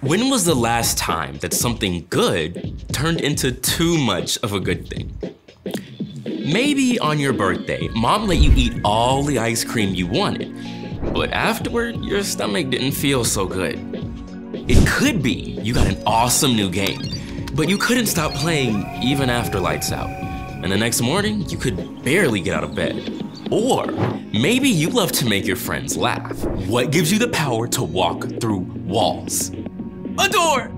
When was the last time that something good turned into too much of a good thing? Maybe on your birthday, mom let you eat all the ice cream you wanted, but afterward, your stomach didn't feel so good. It could be you got an awesome new game, but you couldn't stop playing even after lights out, and the next morning, you could barely get out of bed. Or maybe you love to make your friends laugh. What gives you the power to walk through walls? A door!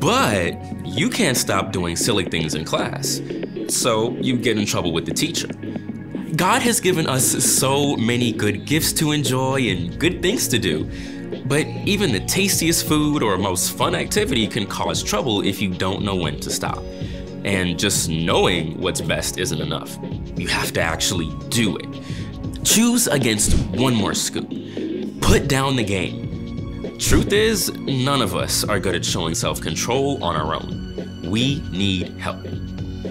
But you can't stop doing silly things in class, so you get in trouble with the teacher. God has given us so many good gifts to enjoy and good things to do, but even the tastiest food or most fun activity can cause trouble if you don't know when to stop. And just knowing what's best isn't enough. You have to actually do it. Choose against one more scoop. Put down the game. Truth is, none of us are good at showing self-control on our own. We need help.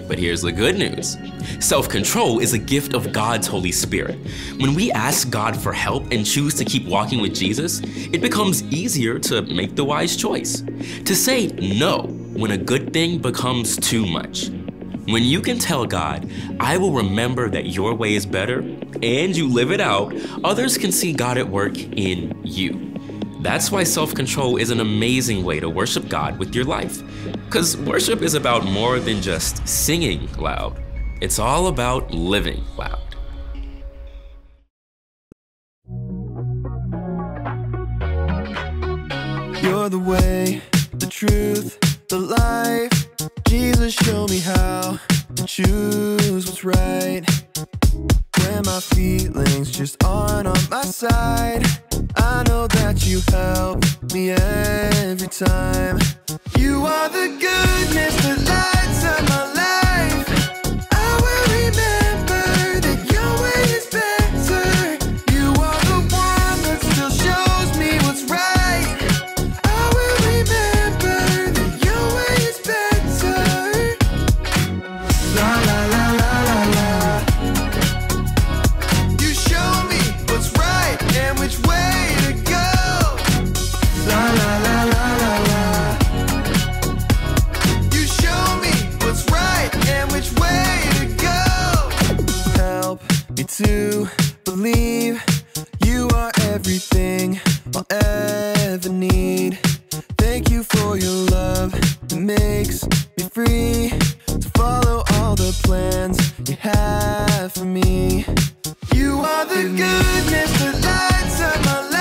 But here's the good news. Self-control is a gift of God's Holy Spirit. When we ask God for help and choose to keep walking with Jesus, it becomes easier to make the wise choice. To say no when a good thing becomes too much. When you can tell God, I will remember that your way is better, and you live it out, others can see God at work in you. That's why self-control is an amazing way to worship God with your life. Because worship is about more than just singing loud. It's all about living loud. You're the way, the truth, the life. Jesus, show me how to choose what's right. When my feelings just aren't on my side, I know that you help me every time. You are the goodness that lights up my life. I will remember that your way is better. You are the one that still shows me what's right. I will remember that your way is better. La la la la la la. You show me what's right and which way. To believe you are everything I'll ever need. Thank you for your love that makes me free to follow all the plans you have for me. You are the goodness that lights up my life.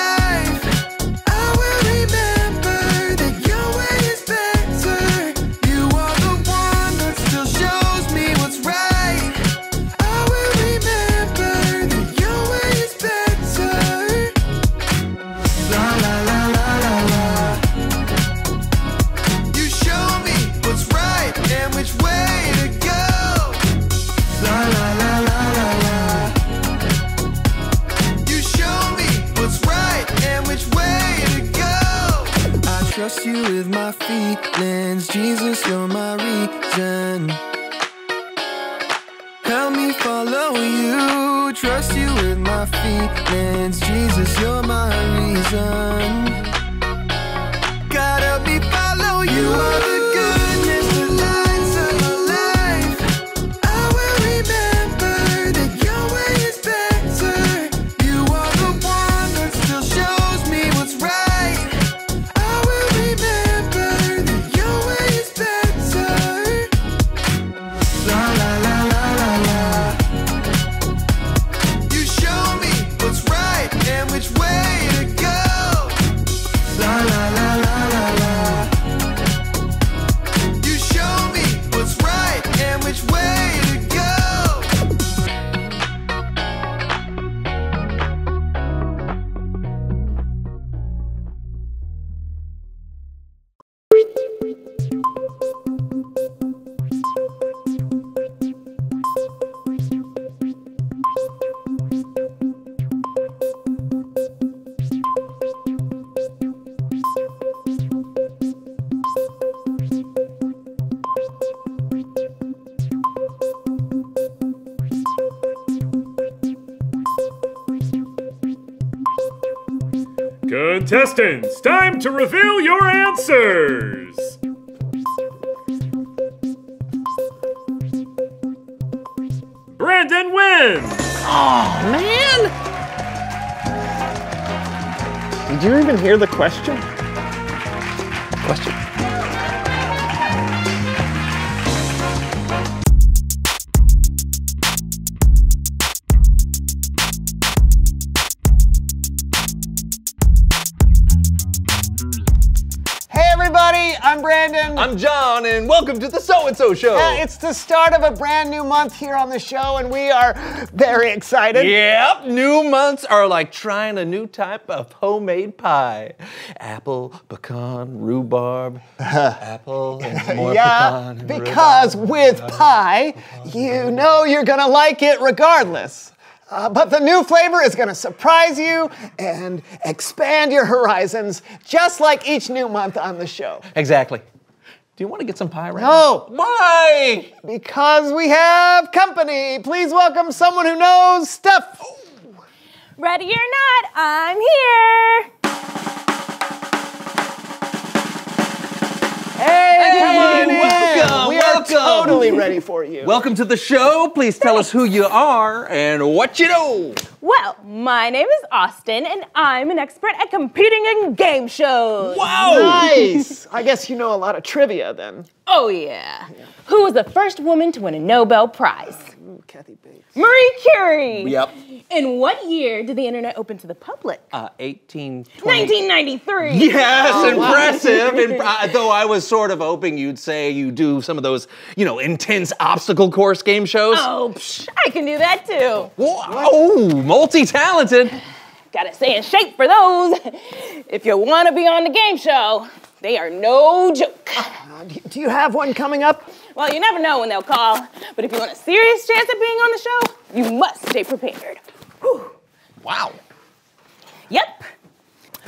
You with my feelings, Jesus, you're my reason. Help me follow you. Trust you with my feelings, Jesus, you're my reason. God, help me follow you. You are the goodness that lights up my life. I will remember that your way is better. You are the one that still shows me what's right. Contestants, time to reveal your answers! Brandon wins! Oh, man! Did you even hear the question? I'm Brandon. I'm John, and welcome to the So-and-So Show. It's the start of a brand new month here on the show, and we are very excited. Yep, new months are like trying a new type of homemade pie. Apple, pecan, rhubarb, apple, and more pecan. Yeah, because with pie, you know you're gonna like it regardless. But the new flavor is gonna surprise you and expand your horizons, just like each new month on the show. Exactly. Do you wanna get some pie right now? No. Why? Because we have company. Please welcome someone who knows stuff. Ready or not, I'm here. Hey, everyone. Welcome. We are totally ready for you. Welcome to the show. Please tell us who you are and what you know. Well, my name is Austin, and I'm an expert at competing in game shows. Wow. Nice. I guess you know a lot of trivia then. Oh, yeah. Who was the first woman to win a Nobel Prize? Ooh, Kathy Bates. Marie Curie. Yep. In what year did the internet open to the public? 1993. Yes, oh, impressive. Wow. Though I was sort of hoping you'd say you do some of those, you know, intense obstacle course game shows. Oh, I can do that too. Whoa, multi-talented. Gotta stay in shape for those. If you wanna be on the game show, they are no joke. Do you have one coming up? Well, you never know when they'll call, but if you want a serious chance at being on the show, you must stay prepared. Whew. Wow. Yep.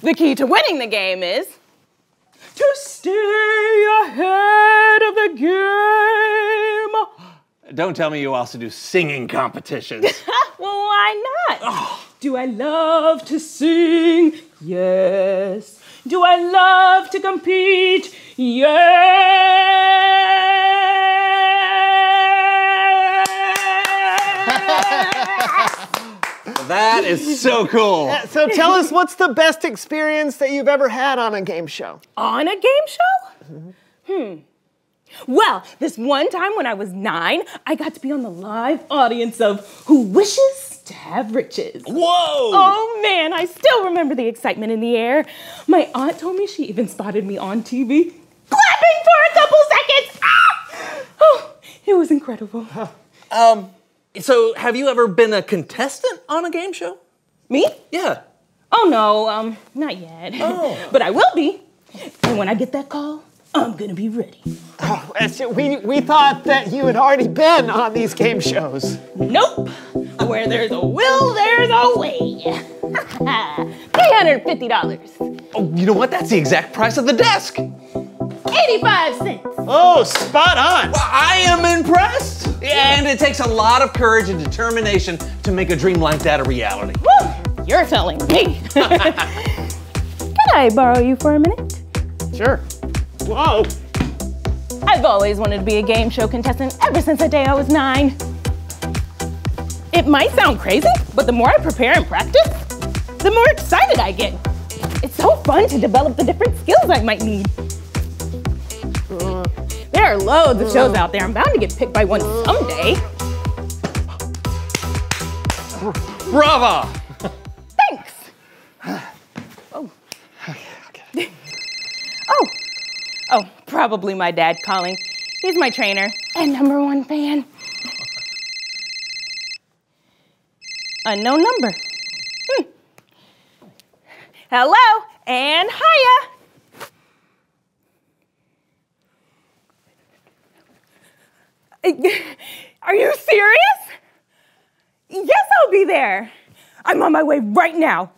The key to winning the game is to stay ahead of the game. Don't tell me you also do singing competitions. Well, why not? Oh. Do I love to sing? Yes. Do I love to compete? Yes! That is so cool. So tell us, what's the best experience that you've ever had on a game show? On a game show? Mm-hmm. Well, this one time when I was 9, I got to be on the live audience of Who Wishes to Have Riches. Whoa! Oh man, I still remember the excitement in the air. My aunt told me she even spotted me on TV, clapping for a couple seconds. Ah! Oh, it was incredible. So have you ever been a contestant on a game show? Me? Yeah. Oh no, not yet. Oh. But I will be. And when I get that call, I'm gonna be ready. Oh, we thought that you had already been on these game shows. Nope. Where there's a will, there's a way. $350. Oh, you know what? That's the exact price of the desk. 85 cents. Oh, spot on. Well, I am impressed. Yeah. And it takes a lot of courage and determination to make a dream like that a reality. Woo, you're telling me. Can I borrow you for a minute? Sure. Whoa. I've always wanted to be a game show contestant ever since the day I was 9. It might sound crazy, but the more I prepare and practice, the more excited I get. It's so fun to develop the different skills I might need. There are loads of shows out there. I'm bound to get picked by one someday. Bravo! Thanks. Oh. Okay. Oh, probably my dad calling. He's my trainer and #1 fan. Unknown number. Hello and hiya. Are you serious? Yes, I'll be there. I'm on my way right now.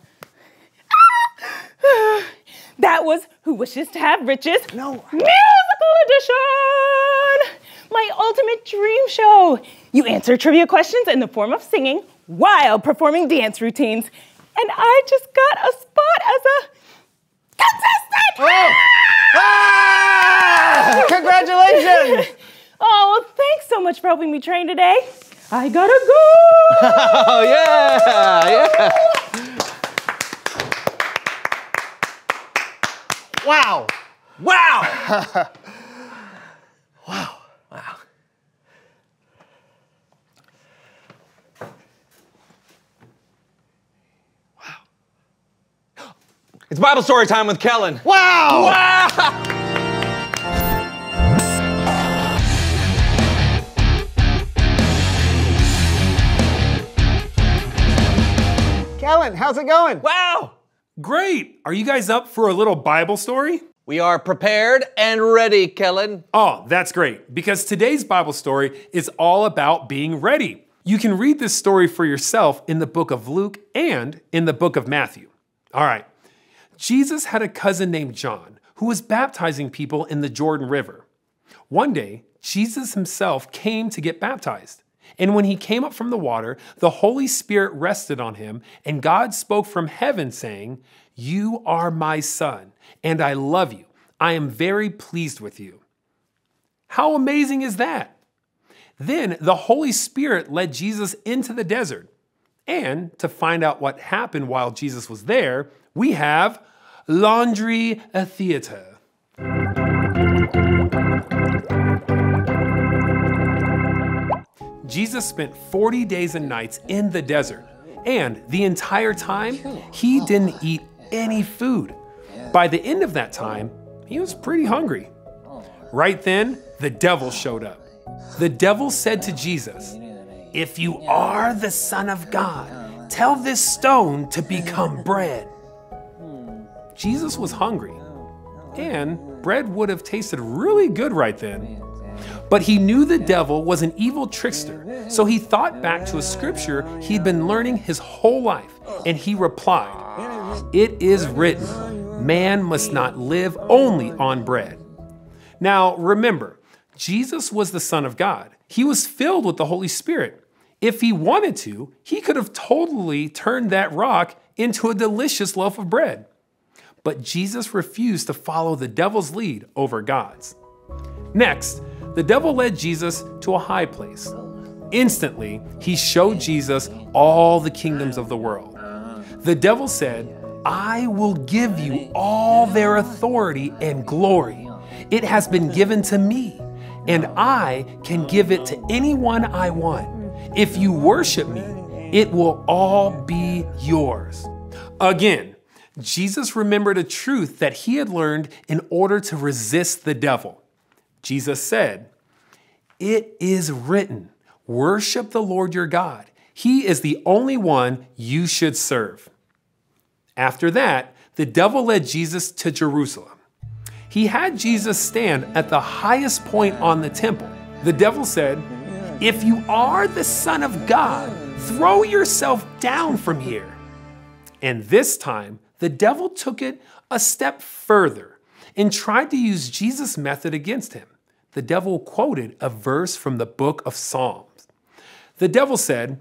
That was Who Wishes to Have Riches? No. Musical edition! My ultimate dream show. You answer trivia questions in the form of singing while performing dance routines and I just got a spot as a contestant! Oh. Ah! Congratulations! Oh, well, thanks so much for helping me train today. I gotta go! Oh, yeah! Yeah! Wow! Wow! Wow. Wow. Wow. It's Bible story time with Kellen. Wow! Wow! Kellen, how's it going? Wow! Great! Are you guys up for a little Bible story? We are prepared and ready, Kellen. Oh, that's great, because today's Bible story is all about being ready. You can read this story for yourself in the book of Luke and in the book of Matthew. All right, Jesus had a cousin named John who was baptizing people in the Jordan River. One day, Jesus himself came to get baptized. And when he came up from the water, the Holy Spirit rested on him, and God spoke from heaven saying, "You are my son, and I love you. I am very pleased with you." How amazing is that? Then the Holy Spirit led Jesus into the desert. And to find out what happened while Jesus was there, we have Laundry Atheater. Jesus spent 40 days and nights in the desert, and the entire time, he didn't eat any food. By the end of that time, he was pretty hungry. Right then, the devil showed up. The devil said to Jesus, "If you are the Son of God, tell this stone to become bread." Jesus was hungry, and bread would have tasted really good right then. But he knew the devil was an evil trickster, so he thought back to a scripture he'd been learning his whole life, and he replied, "It is written, man must not live only on bread." Now remember, Jesus was the Son of God. He was filled with the Holy Spirit. If he wanted to, he could have totally turned that rock into a delicious loaf of bread. But Jesus refused to follow the devil's lead over God's. Next, the devil led Jesus to a high place. Instantly, he showed Jesus all the kingdoms of the world. The devil said, "I will give you all their authority and glory. It has been given to me, and I can give it to anyone I want. If you worship me, it will all be yours." Again, Jesus remembered a truth that he had learned in order to resist the devil. Jesus said, "It is written, worship the Lord your God. He is the only one you should serve." After that, the devil led Jesus to Jerusalem. He had Jesus stand at the highest point on the temple. The devil said, "If you are the Son of God, throw yourself down from here." And this time, the devil took it a step further and tried to use Jesus' method against him. The devil quoted a verse from the book of Psalms. The devil said,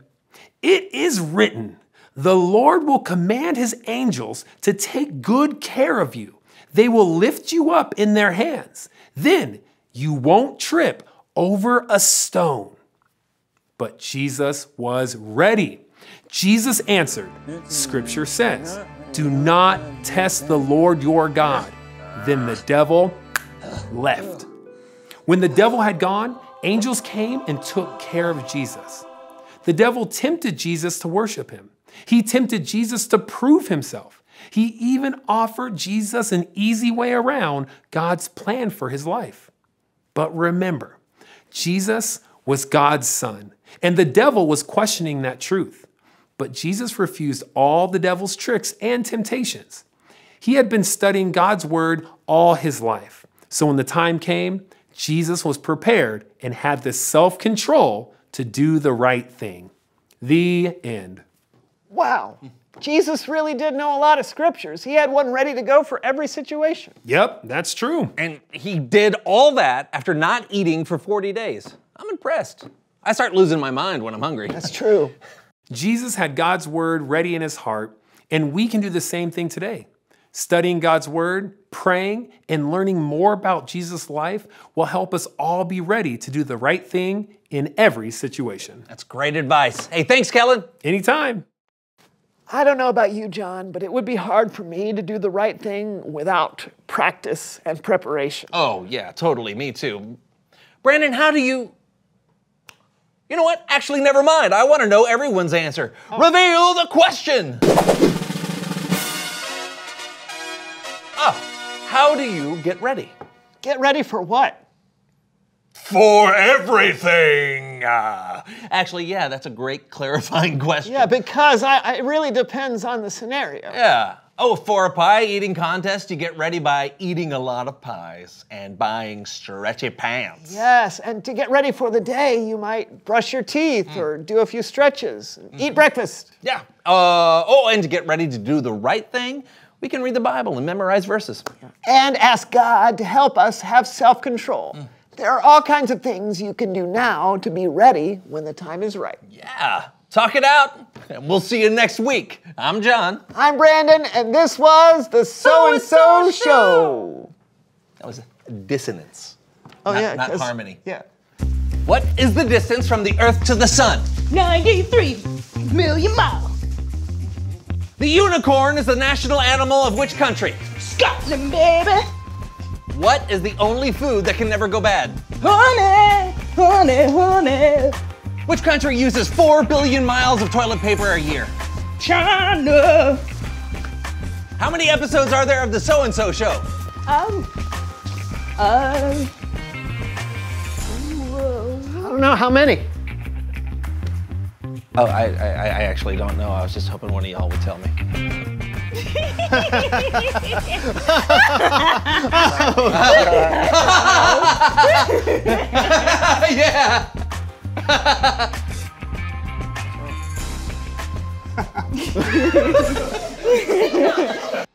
"It is written, the Lord will command his angels to take good care of you. They will lift you up in their hands. Then you won't trip over a stone." But Jesus was ready. Jesus answered, "Scripture says, do not test the Lord your God." Then the devil left. When the devil had gone, angels came and took care of Jesus. The devil tempted Jesus to worship him. He tempted Jesus to prove himself. He even offered Jesus an easy way around God's plan for his life. But remember, Jesus was God's son, and the devil was questioning that truth. But Jesus refused all the devil's tricks and temptations. He had been studying God's word all his life. So when the time came, Jesus was prepared and had this self-control to do the right thing. The end. Wow, Jesus really did know a lot of scriptures. He had one ready to go for every situation. Yep, that's true. And he did all that after not eating for 40 days. I'm impressed. I start losing my mind when I'm hungry. That's true. Jesus had God's word ready in his heart, And we can do the same thing today. Studying God's word, praying, and learning more about Jesus' life will help us all be ready to do the right thing in every situation. That's great advice. Hey, thanks, Kellen. Anytime. I don't know about you, John, but it would be hard for me to do the right thing without practice and preparation. Oh, yeah, totally. Me too. Brandon, how do you... You know what? Actually, never mind. I want to know everyone's answer. Oh. Reveal the question! How do you get ready? Get ready for what? For everything. Actually, yeah, that's a great clarifying question. Yeah, because it really depends on the scenario. Yeah. Oh, for a pie eating contest, you get ready by eating a lot of pies and buying stretchy pants. Yes, and to get ready for the day, you might brush your teeth or do a few stretches, eat breakfast. Yeah. And to get ready to do the right thing, we can read the Bible and memorize verses. Yeah. And ask God to help us have self-control. There are all kinds of things you can do now to be ready when the time is right. Yeah, talk it out, and we'll see you next week. I'm John. I'm Brandon, and this was the So-and-So Show. That was dissonance. Oh, yeah. Not harmony. Yeah. What is the distance from the Earth to the Sun? 93 million miles. The unicorn is the national animal of which country? Scotland, baby. What is the only food that can never go bad? Honey, honey, honey. Which country uses 4 billion miles of toilet paper a year? China. How many episodes are there of the So-and-So Show? I don't know how many. Oh, I actually don't know. I was just hoping one of y'all would tell me. Yeah.